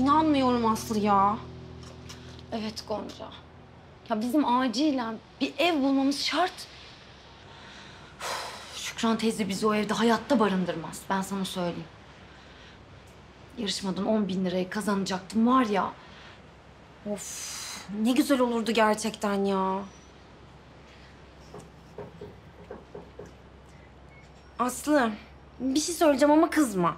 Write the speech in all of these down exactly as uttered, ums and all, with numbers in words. İnanmıyorum Aslı ya. Evet Gonca. Ya bizim acilen bir ev bulmamız şart. Uf, Şükran teyze bizi o evde hayatta barındırmaz. Ben sana söyleyeyim. Yarışmadan on bin lirayı kazanacaktım var ya. Of, ne güzel olurdu gerçekten ya. Aslı, bir şey söyleyeceğim ama kızma.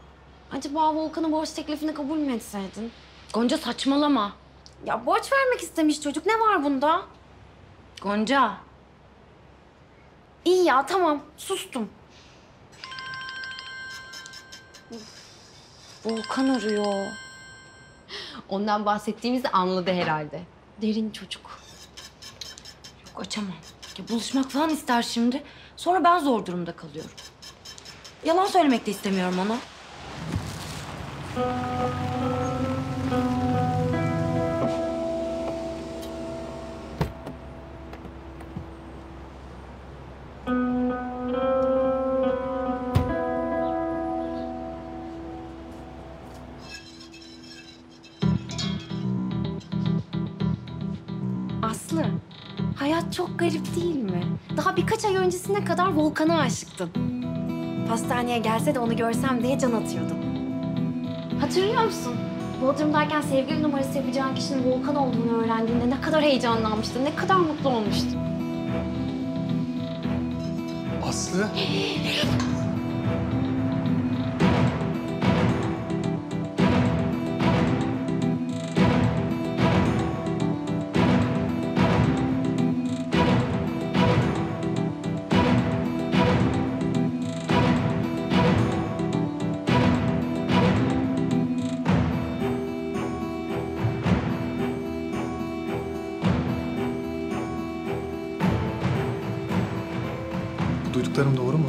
Acaba Volkan'a borç teklifini kabul mü etseydin? Gonca saçmalama. Ya borç vermek istemiş çocuk. Ne var bunda? Gonca. İyi ya, tamam. Sustum. Volkan arıyor. Ondan bahsettiğimizi anladı herhalde. Derin çocuk. Yok, açamam. Ya buluşmak falan ister şimdi. Sonra ben zor durumda kalıyorum. Yalan söylemek de istemiyorum ona. Aslı, hayat çok garip değil mi? Daha birkaç ay öncesine kadar Volkan'a aşıktın. Pastaneye gelse de onu görsem diye can atıyordum. Hatırlıyor musun? Bodrum'dayken sevgili numarası yapacağın kişinin Volkan olduğunu öğrendiğinde ne kadar heyecanlanmıştın, ne kadar mutlu olmuştun. Aslı. Duyduklarım doğru mu?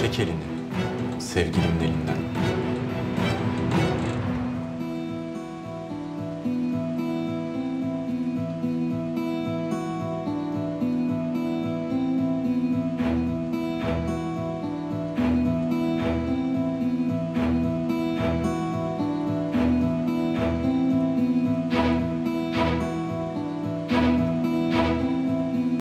Çek elini, sevgilimin elinden.